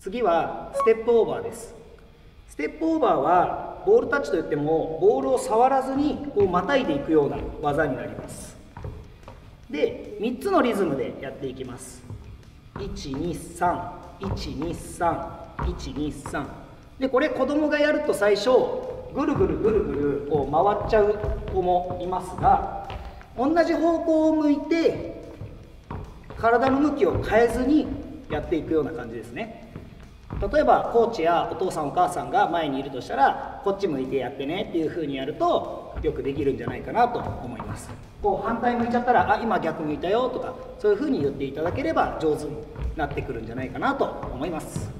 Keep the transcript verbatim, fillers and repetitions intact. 次はステップオーバーです。ステップオーバーはボールタッチといってもボールを触らずにこうまたいでいくような技になります。でみっつのリズムでやっていきます。いちにさんいちにさんいちにさんで、これ子供がやると最初ぐるぐるぐるぐるこう回っちゃう子もいますが、同じ方向を向いて体の向きを変えずにやっていくような感じですね。例えばコーチやお父さんお母さんが前にいるとしたら、こっち向いてやってねっていう風にやるとよくできるんじゃないかなと思います。こう反対向いちゃったら、あ、今逆向いたよとか、そういう風に言っていただければ上手になってくるんじゃないかなと思います。